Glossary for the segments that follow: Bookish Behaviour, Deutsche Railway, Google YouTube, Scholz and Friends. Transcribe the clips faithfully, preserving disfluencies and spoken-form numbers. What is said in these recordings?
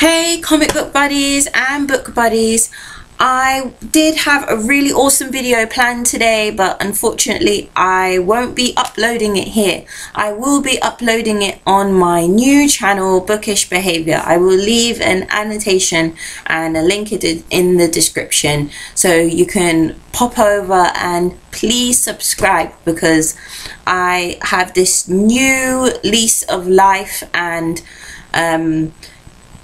Hey comic book buddies and book buddies, I did have a really awesome video planned today, but unfortunately I won't be uploading it here. I will be uploading it on my new channel, Bookish Behaviour. I will leave an annotation and a link in the description so you can pop over and please subscribe, because I have this new lease of life and um,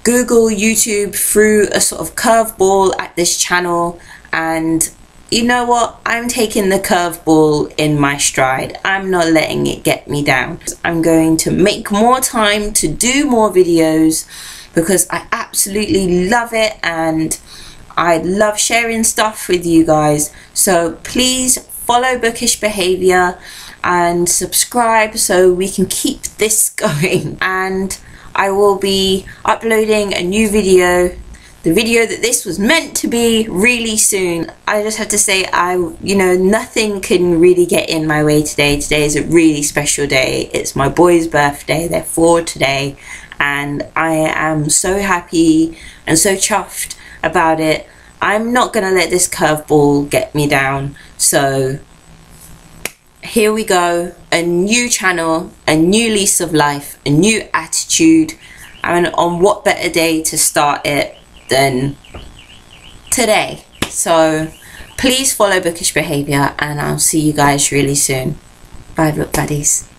Google YouTube threw a sort of curveball at this channel, and you know what, I'm taking the curveball in my stride. I'm not letting it get me down. I'm going to make more time to do more videos because I absolutely love it and I love sharing stuff with you guys. So please follow Bookish Behaviour and subscribe so we can keep this going, and I will be uploading a new video, the video that this was meant to be, really soon. I just have to say, I, you know, nothing can really get in my way today. Today is a really special day. It's my boys' birthday, they're four today, and I am so happy and so chuffed about it. I'm not gonna let this curveball get me down, so here we go, a new channel, a new lease of life, a new attitude, and on what better day to start it than today. So please follow Bookish Behaviour and I'll see you guys really soon. Bye book buddies.